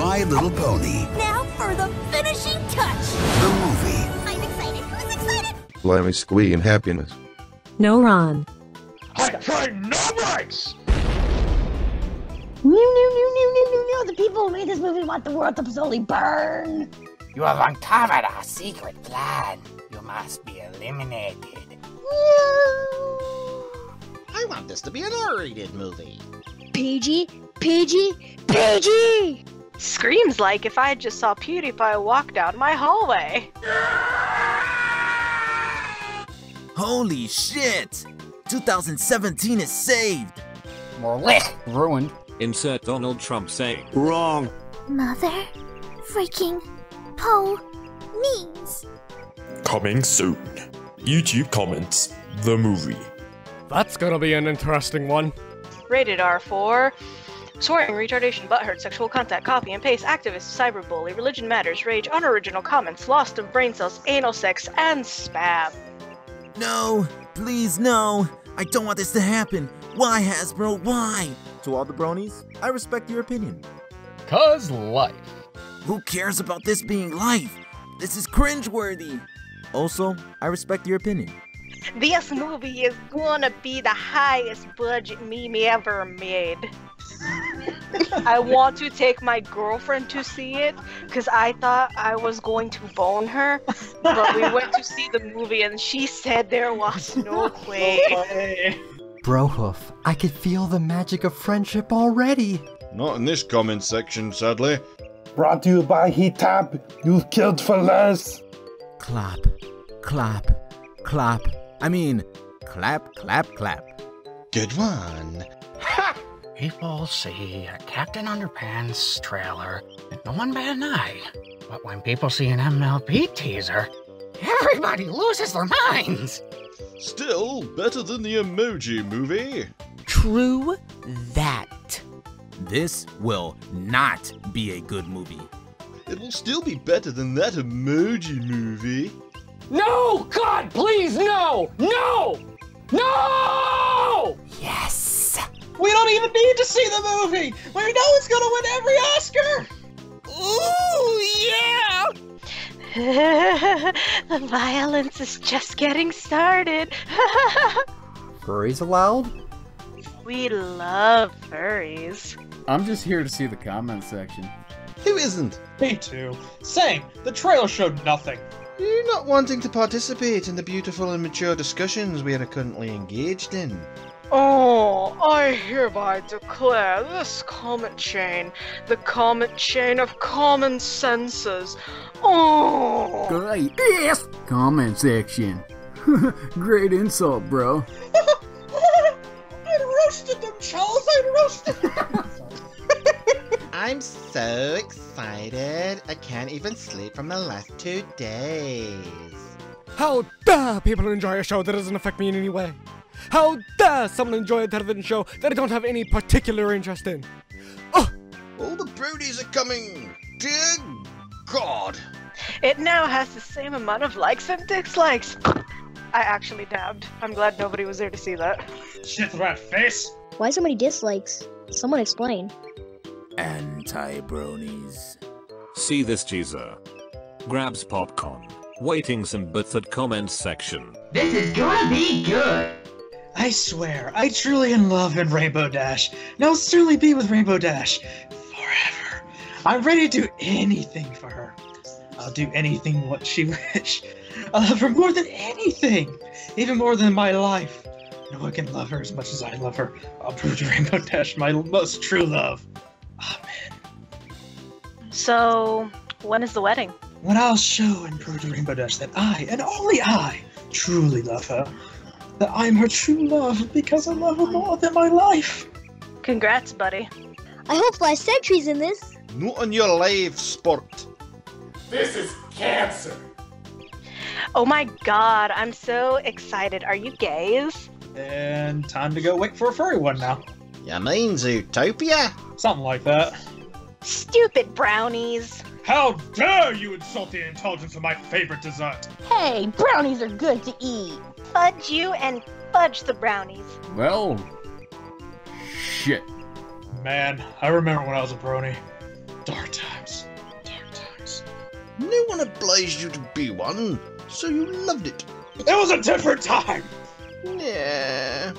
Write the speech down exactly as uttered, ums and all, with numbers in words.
My Little Pony. Now for the finishing touch. The movie. I'm excited. Who's excited? Let me squee in happiness. No, Ron. I pay no rights! No, no, no, no, no, no, the people who made this movie want the world to slowly burn. You have uncovered our secret plan. You must be eliminated. No. I want this to be an R-rated movie. P G, P G, P G! Screams like if I just saw PewDiePie walk down my hallway. Holy shit! two thousand seventeen is saved! More lit! Ruined. Insert Donald Trump saying, wrong! Mother freaking po means. Coming soon. YouTube comments, the movie. That's gonna be an interesting one. Rated R for swearing, retardation, butthurt, sexual contact, copy and paste, activists, cyberbully, religion matters, rage, unoriginal comments, loss of brain cells, anal sex, and spam. No, please no. I don't want this to happen. Why, Hasbro, why? To all the bronies, I respect your opinion. Cause life. Who cares about this being life? This is cringeworthy. Also, I respect your opinion. This movie is gonna be the highest budget meme ever made. I want to take my girlfriend to see it because I thought I was going to bone her, but we went to see the movie and she said there was no way. Brohoof, I could feel the magic of friendship already. Not in this comment section, sadly. Brought to you by Hitab, you've killed for less. Clap, clap, clap. I mean, clap, clap, clap. Good one. Ha! People see a Captain Underpants trailer and no one bat an eye. But when people see an M L P teaser, everybody loses their minds. Still better than the Emoji Movie. True that. This will not be a good movie. It will still be better than that Emoji Movie. No! God, please, no! No! No! Yes! We don't even need to see the movie! We know it's gonna win every Oscar! Ooh, yeah! The violence is just getting started. Furries allowed? We love furries. I'm just here to see the comment section. Who isn't? Me too. Same. The trailer showed nothing. You're not wanting to participate in the beautiful and mature discussions we are currently engaged in. Oh, I hereby declare this comet chain the comet chain of common senses. Oh! Great. Yes! Comment section. Great insult, bro. I roasted them, Charles. I roasted them. I'm so excited. I can't even sleep from the last two days. How dare people enjoy a show that doesn't affect me in any way? How dare someone enjoy a television show that I don't have any particular interest in? Oh! All the brodies are coming. Dear God. It now has the same amount of likes and dislikes. I actually dabbed. I'm glad nobody was there to see that. Shit, rat face! Why so many dislikes? Someone explain. Anti-bronies. See this teaser. Grabs popcorn. Waiting some bits at comments section. This is gonna be good! I swear, I truly am in love with Rainbow Dash. And I'll certainly be with Rainbow Dash. Forever. I'm ready to do anything for her. I'll do anything what she wish. I love her more than anything! Even more than my life. No one can love her as much as I love her. I'll prove to Rainbow Dash my most true love. Amen. So, when is the wedding? When I'll show and prove to Rainbow Dash that I, and only I, truly love her. That I'm her true love because I love her more than my life. Congrats, buddy. I hope Life Sentry's in this. Not on your life, sport. This is cancer. Oh my god, I'm so excited. Are you gays? And time to go wait for a furry one now. You mean Zootopia? Something like that. Stupid brownies. How dare you insult the intelligence of my favorite dessert? Hey, brownies are good to eat. Fudge you and fudge the brownies. Well, shit. Man, I remember when I was a brony. Darn time. No one obliged you to be one, so you loved it. It was a different time! Yeah.